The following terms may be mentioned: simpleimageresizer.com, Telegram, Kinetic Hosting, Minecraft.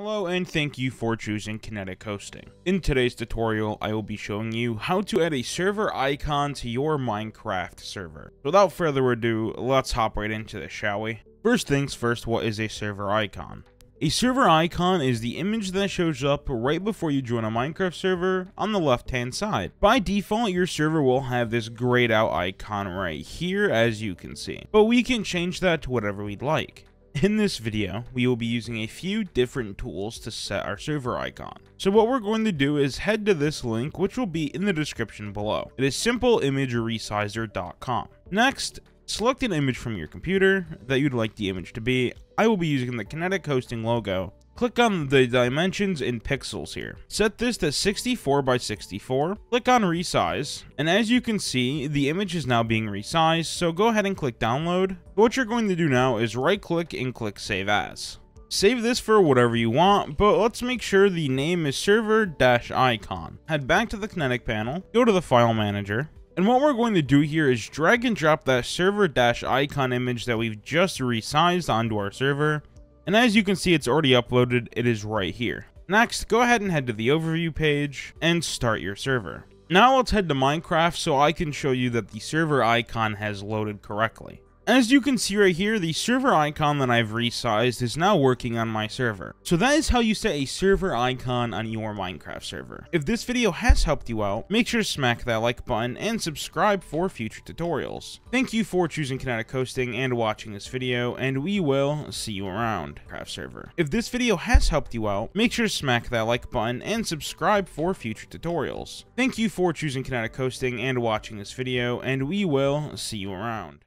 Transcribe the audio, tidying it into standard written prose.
Hello and thank you for choosing Kinetic Hosting. In today's tutorial, I will be showing you how to add a server icon to your Minecraft server. Without further ado, let's hop right into this, shall we? First things first, what is a server icon? A server icon is the image that shows up right before you join a Minecraft server on the left hand side. By default, your server will have this grayed out icon right here, as you can see, but we can change that to whatever we'd like. In this video, we will be using a few different tools to set our server icon. So what we're going to do is head to this link, which will be in the description below. It is simpleimageresizer.com. Next, select an image from your computer that you'd like the image to be. I will be using the Kinetic Hosting logo. Click on the dimensions in pixels here. Set this to 64 by 64. Click on resize. And as you can see, the image is now being resized. So go ahead and click download. What you're going to do now is right click and click save as. Save this for whatever you want, but let's make sure the name is server-icon. Head back to the Kinetic panel. Go to the file manager. And what we're going to do here is drag and drop that server-icon image that we've just resized onto our server. And as you can see, it's already uploaded. It is right here. Next, go ahead and head to the overview page and start your server. Now let's head to Minecraft so I can show you that the server icon has loaded correctly. As you can see right here, the server icon that I've resized is now working on my server. So that is how you set a server icon on your Minecraft server. If this video has helped you out, make sure to smack that like button and subscribe for future tutorials. Thank you for choosing Kinetic Hosting and watching this video, and we will see you around Minecraft server. If this video has helped you out, make sure to smack that like button and subscribe for future tutorials. Thank you for choosing Kinetic Hosting and watching this video, and we will see you around.